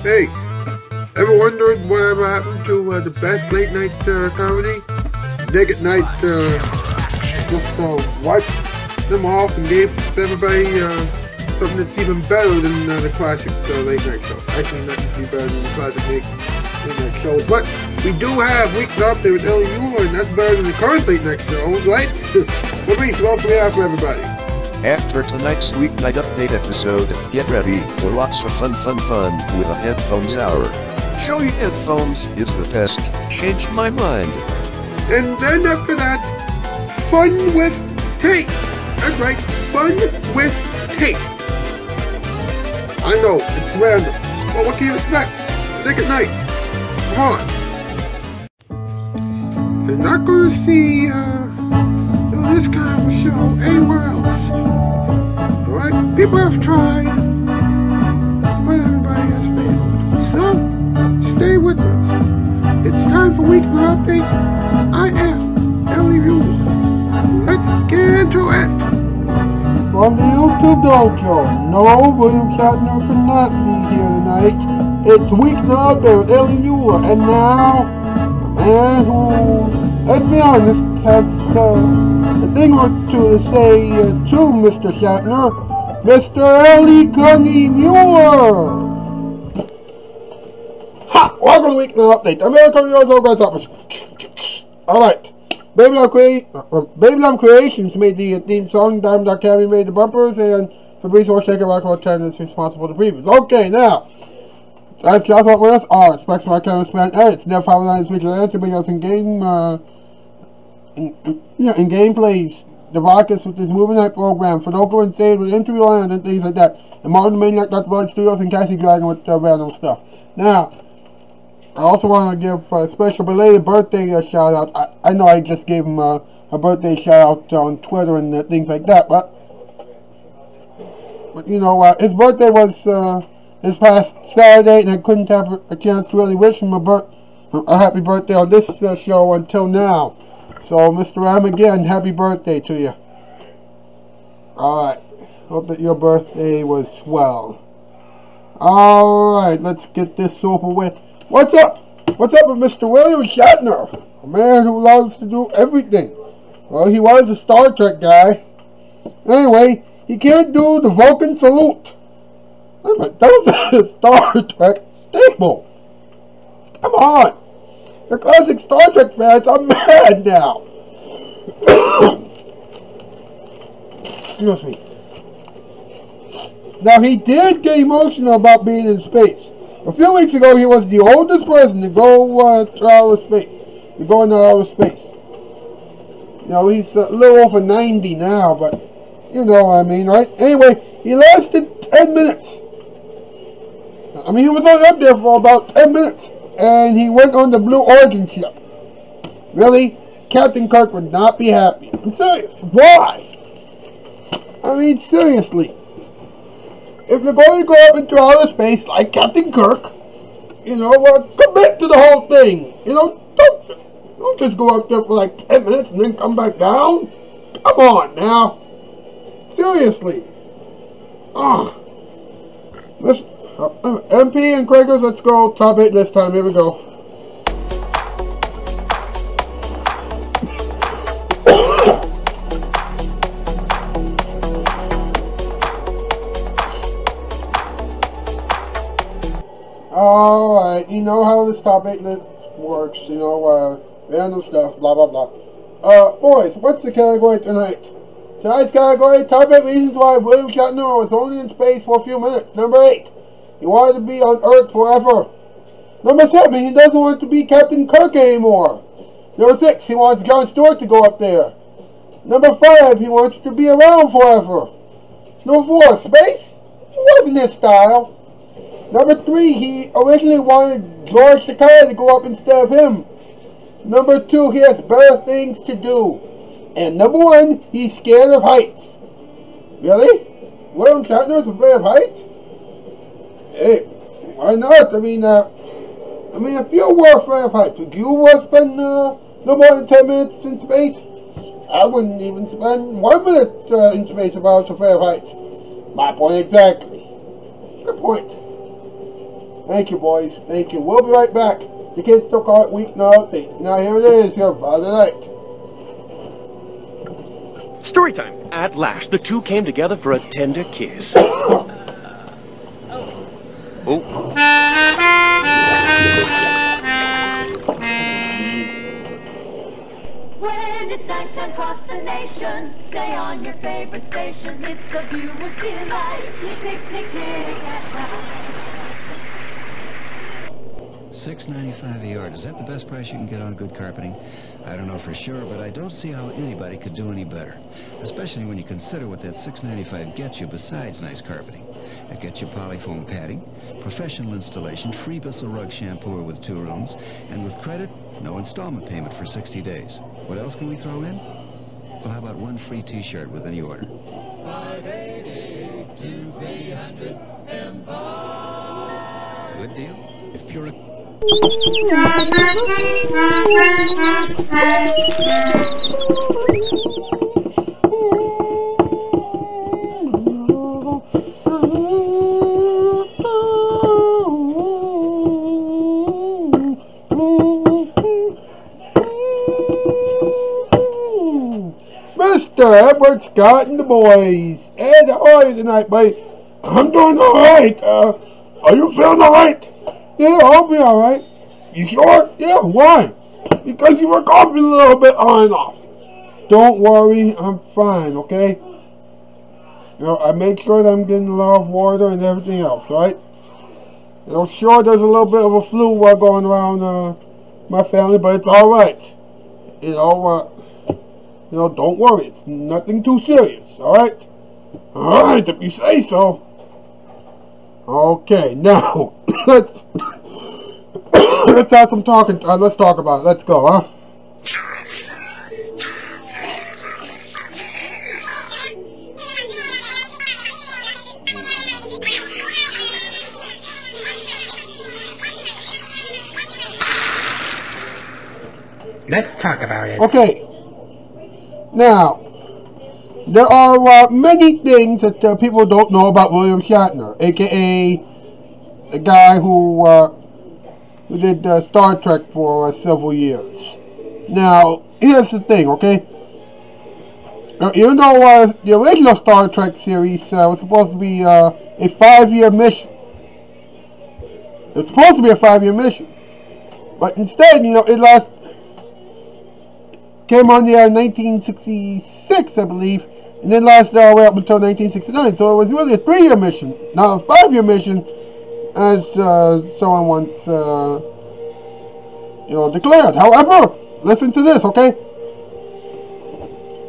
Hey, ever wondered whatever happened to the best late night comedy? Nick at Night just wiped them off and gave everybody something that's even better than the classic late night show. Actually, nothing better than the classic late night show, but we do have Weeknight Update with Elie Muller, and that's better than the current late night show, right? What makes love we have for everybody? After tonight's Weeknight Update episode, get ready for lots of fun with a headphones hour. Showy headphones is the best. Changed my mind. And then after that, fun with tape. That's right, fun with tape. I know, it's random, but what can you expect? Nick at Night. Come on. You're not gonna see this kind of a show anywhere else. Alright? People have tried, but everybody has failed. So, stay with us. It's time for Weeknight Update. I am Elie Muller. Let's get into it! From the YouTube Dojo, no, William Shatner could not be here tonight. It's Weeknight Update with Elie Muller, and now, a man who, let's be honest, has, a thing or two to say to Mr. Shatner, Mr. Elie Muller. Ha! Welcome to Weeknight Update. American Heroes Old Guys Office. Alright. Babylon Creations made the theme song, Diamond Academy made the bumpers, and Fabriso-Shaker-Royco-Tender is responsible for the previews. Okay, now. That's just what with us are. Specs from our camera span edits. They're following on this weekly editor to bring us in game, in gameplays, the Rockets with this movie night program, Fedoko and Sade with Interview Island and things like that, and Martin Maniac, Doctor Blood Studios, and Cassie Dragon with random stuff. Now, I also want to give a special belated birthday shout out. I know I just gave him a birthday shout out on Twitter and things like that, but you know, his birthday was this past Saturday, and I couldn't have a chance to really wish him a happy birthday on this show until now. So, Mr.M, again, happy birthday to you. Alright. Hope that your birthday was swell. Alright, let's get this over with. What's up? What's up with Mr. William Shatner? A man who loves to do everything. Well, he was a Star Trek guy. Anyway, he can't do the Vulcan salute. Wait a minute, that was a Star Trek staple. Come on. The classic Star Trek fans are mad now. Excuse me. Now, he did get emotional about being in space. A few weeks ago, he was the oldest person to go to outer space. To go into outer space. You know, he's a little over 90 now, but you know what I mean, right? Anyway, he lasted 10 minutes. I mean, he was only up there for about 10 minutes. And he went on the Blue Origin ship. Really? Captain Kirk would not be happy. I'm serious. Why? I mean, seriously. If you're going to go up into outer space like Captain Kirk, you know, commit to the whole thing. You know, don't just go up there for like 10 minutes and then come back down. Come on now. Seriously. Ugh. Listen. MP and Craigers, let's go top 8 list time. Here we go. Alright, you know how this top 8 list works, you know, random stuff, blah blah blah. Boys, what's the category tonight? Tonight's category, top 8 reasons why William Shatner was only in space for a few minutes. Number 8. He wanted to be on Earth forever. Number 7, he doesn't want to be Captain Kirk anymore. Number 6, he wants John Stewart to go up there. Number 5, he wants to be around forever. Number 4, space wasn't his style. Number 3, he originally wanted George Takei to go up instead of him. Number 2, he has better things to do. And number 1, he's scared of heights. Really? William Shatner's afraid of heights? Hey, why not? I mean, if you were afraid of heights, would you spend no more than 10 minutes in space? I wouldn't even spend 1 minute in space if I was afraid of heights. My point exactly. Good point. Thank you, boys. Thank you. We'll be right back. The kids still call it Weeknight Update. Now here it is, your Friday night. Story time. At last, the two came together for a tender kiss. When it's nighttime across the nation, stay on your favorite station. It's a viewer's delight. Nick at Night. $6.95 a yard. Is that the best price you can get on good carpeting? I don't know for sure, but I don't see how anybody could do any better. Especially when you consider what that $6.95 gets you besides nice carpeting. It gets you polyfoam padding, professional installation, free Bissell Rug shampooer with 2 rooms, and with credit, no installment payment for 60 days. What else can we throw in? Well, how about 1 free t-shirt with any order? 580 to 300 Empire. Good deal? If pure... Mr. Edward Scott and the boys. Ed, how are you tonight, buddy? I'm doing alright. Are you feeling alright? Yeah, I'll be alright. You sure? Yeah, why? Because you were coughing a little bit on and off. Don't worry, I'm fine, okay? You know, I make sure that I'm getting a lot of water and everything else, right? You know, sure, there's a little bit of a flu while going around my family, but it's alright. You know, you know, don't worry, it's nothing too serious, alright? Alright, if you say so. Okay, now, let's have some talking time. Let's talk about it. Let's go, huh? Let's talk about it. Okay. Now, there are many things that people don't know about William Shatner, a.k.a. the guy who did Star Trek for several years. Now, here's the thing, okay? Now, even though the original Star Trek series was supposed to be a 5-year mission. It's supposed to be a 5-year mission. But instead, you know, it came on the air in 1966, I believe, and then lasted all the way up until 1969. So it was really a 3-year mission, not a 5-year mission, as someone once, you know, declared. However, listen to this, okay?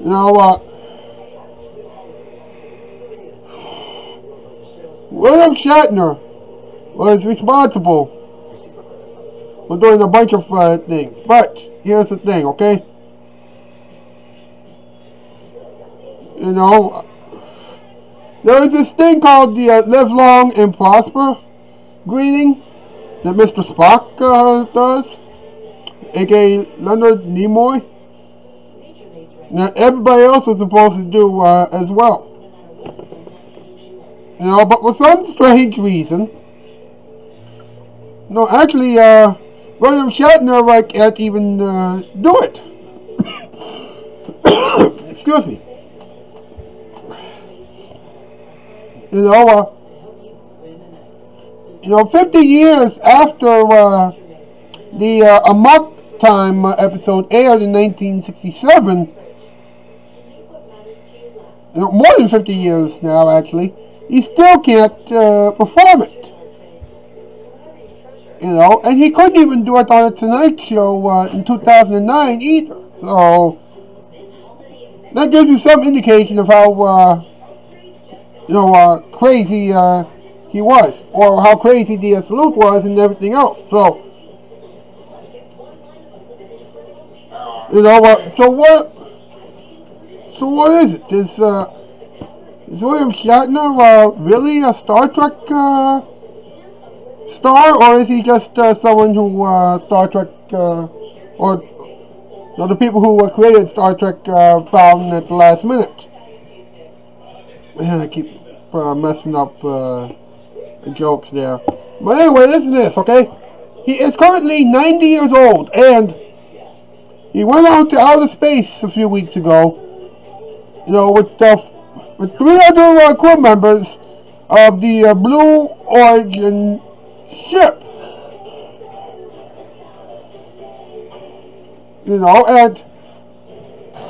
You know, William Shatner was responsible for doing a bunch of things, but here's the thing, okay? You know, there is this thing called the Live Long and Prosper greeting that Mr. Spock does, a.k.a. Leonard Nimoy. Now, everybody else was supposed to do as well. You know, but for some strange reason, no, actually, William Shatner, like, can't even do it. Excuse me. You know, 50 years after the Amok Time episode aired in 1967, you know, more than 50 years now, actually, he still can't perform it. You know, and he couldn't even do it on the Tonight Show in 2009 either. So, that gives you some indication of how... you know, crazy he was, or how crazy the salute was and everything else. So, you know, so what is it? Is William Shatner really a Star Trek star, or is he just someone who Star Trek, or you know, the people who created Star Trek found at the last minute? Man, I keep messing up the jokes there. But anyway, listen to this, okay? He is currently 90 years old, and he went out to outer space a few weeks ago, you know, with three other crew members of the Blue Origin ship. You know, and,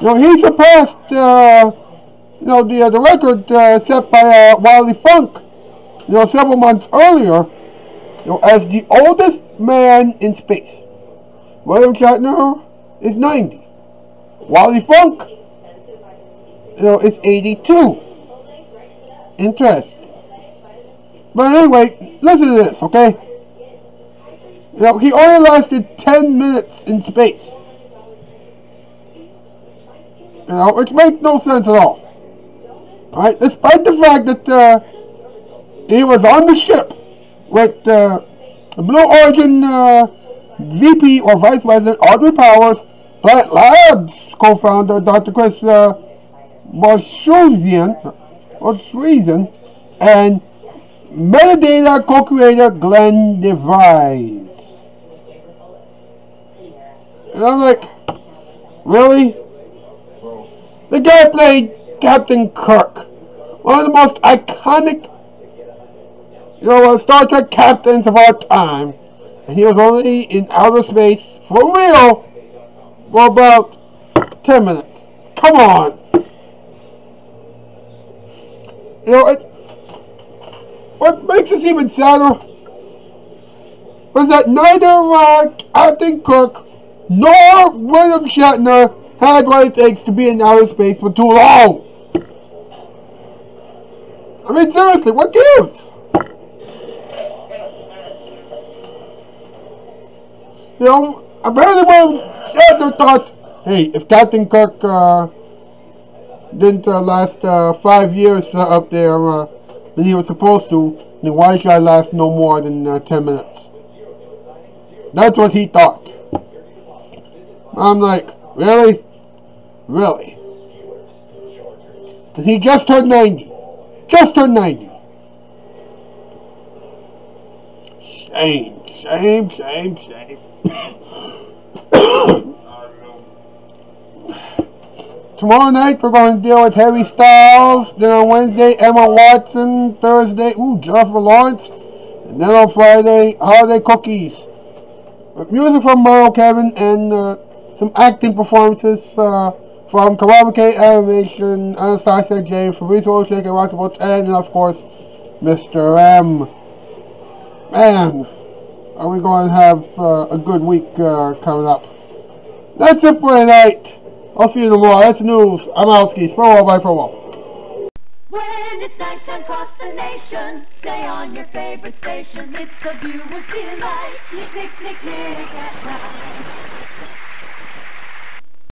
you know, he surpassed, you know, the record set by Wally Funk, you know, several months earlier, you know, as the oldest man in space. William Shatner is 90. Wally Funk, you know, is 82. Interesting. But anyway, listen to this, okay? You know, he only lasted 10 minutes in space. You know, which makes no sense at all. Alright, despite the fact that he was on the ship with Blue Origin VP or Vice President Audrey Powers, Planet Labs co-founder Dr. Chris Boshuzian, and Metadata co-creator Glenn DeVise. And I'm like, really? The guy played Captain Kirk, one of the most iconic, you know, Star Trek captains of our time, and he was only in outer space for real for about 10 minutes. Come on, you know. What makes us even sadder was that neither Captain Kirk nor William Shatner had what it takes to be in outer space for too long. I mean, seriously, what gives? You know, apparently William Shatner thought, hey, if Captain Kirk didn't last 5 years up there than he was supposed to, then why should I last no more than 10 minutes? That's what he thought. I'm like, really? Really? He just turned 90. Just turned 90. Shame, shame, shame, shame. Tomorrow night we're going to deal with Harry Styles. Then on Wednesday, Emma Watson. Thursday, Jennifer Lawrence. And then on Friday, Holiday Cookies. Music from Merle Kevin and some acting performances from Kawabake Animation, Anastasia, Fabriso-Shaker-Royco-Tender, and of course, Mr.M. Man, are we going to have a good week coming up. That's it for tonight. I'll see you tomorrow. That's news. I'm Alski. Promo by promo. When it's nighttime across the nation, stay on your favorite station. It's a viewer's delight. Nick at Night.